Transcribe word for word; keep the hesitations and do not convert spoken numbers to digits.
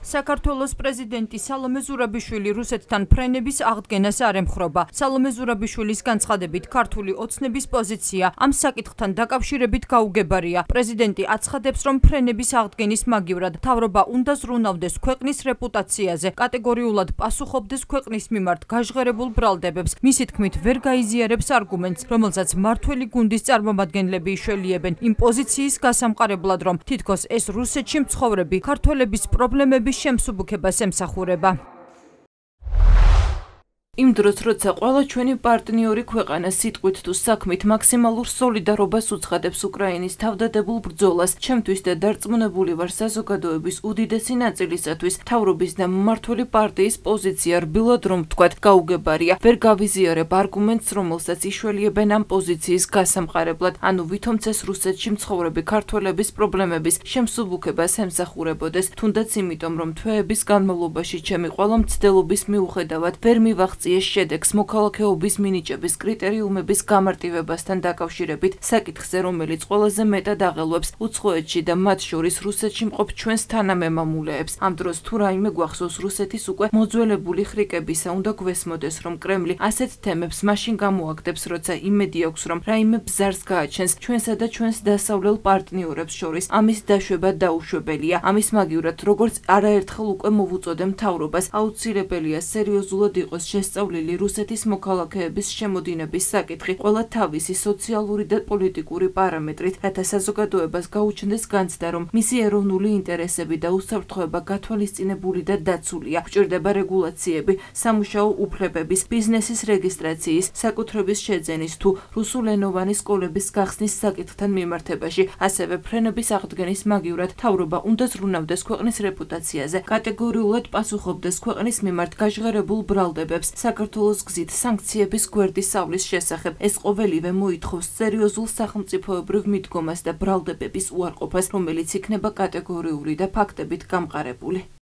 საქართველოს პრეზიდენტი სალომე ზურაბიშვილი რუსეთთან ფრენების აღდგენას არ ემხრობა. სალომე ზურაბიშვილის განცხადებით ქართული ოცნების პოზიცია ამ საკითხთან დაკავშირებით გაუგებარია. პრეზიდენტი აცხადებს, რომ ფრენების აღდგენის მაგივრად თავრობა უნდა ზრუნავდეს ქვეყნის რეპუტაციაზე, კატეგორიულად პასუხობდეს ქვეყნის მიმართ გაჟღერებულ ბრალდებებს. მისი თქმით, ვერ გაიზიარებს არგუმენტს, რომელსაც მართველი გუნდის წარმომადგენლები იშველიებენ იმ პოზიციის გასამყარებლად, რომ თითქოს ეს რუსეთში მცხოვრები ქართველების პრობლემები შემსუბუქებას ემსახურება. Იმ დროს, როცა ყველა ჩვენი პარტნიორი ქვეყანა სიტყვით თუ საქმით მაქსიმალურ სოლიდარობას უცხადებს უკრაინის თავდადებულ ბრძოლას, ჩემთვის და დარწმუნებული ვარ საზოგადოების უდიდესი ნაწილისათვის თავრობის და მმართველი პარტიის პოზიცია რბილად რომ თქვათ გაუგებარია. ვერ გავიზიარებ არგუმენტს, რომელსაც იშველიებენ ამ პოზიციის გასამყარებლად, ანუ ვითომც ეს რუსეთში მცხოვრები ქართველების პრობლემების შემსუბუქებას ემსახურებოდეს, თუნდაც იმიტომ, რომ თვეების განმავლობაში ჩემი ყველა მცდელობის მიუხედავად ვერ მივახციე შედეგს მოქალაქეობის მინიჭების კრიტერიუმების გამარტივებასთან დაკავშირებით საკითხზე, რომელიც ყველაზე მეტად აღელვებს უცხოეთში და მათ შორის რუსეთში მყოფ ჩვენს თანამემამულეებს. ამ დროს თუ რაიმე გვახსოვს რუსეთის უკვე მოძველებული ხრიკებისა, უნდა გვესმოდეს, რომ კრემლი ასეთ თემებს მაშინ გამოაგდებს, როცა იმედი აქვს, რომ რაიმე ბზარს გააჩენს ჩვენსა და ჩვენს დასავლელ პარტნიორებს შორის. ამის დაშვება დაუშვებელია. ამის მაგივრად, როგორც არაერთხელ უკვე მოვუწოდემ თავრობას, აუცილებელია სერიოზულად იყოს შეს სწავლილი რუსეთის მოქალაქეების შემოდინების საკითხი ყველა თავისი სოციალური და პოლიტიკური პარამეტრით, რათა საზოგადოებას გაუჩნდეს განცდა, რომ მისი ეროვნული ინტერესები და უსაფრთხოება გათვალისწინებული და დაცულია. გვჭირდება რეგულაციები, სამუშაო უფლებების, ბიზნესის რეგისტრაციის, საკუთრების შეძენის თუ რუსულენოვანი სკოლების გახსნის საკითხთან მიმართებაში, ასევე ფრენების აღდგენის მაგივრად თავრობა უნდა ზრუნავდეს ქვეყნის რეპუტაციაზე, კატეგორიულად პასუხობდეს ქვეყნის მიმართ გაჟღერებულ ბრალდებებს. საქართველოს გზით სანქციების გვერდის სავლის შესახებ ეს ყოველივე მოითხოვს სერიოზულ სახელმწიფოებრივ მიდგომას და ბრალდებების უარყოფას, რომელიც იქნება კატეგორიული და ფაქტებით გამყარებული.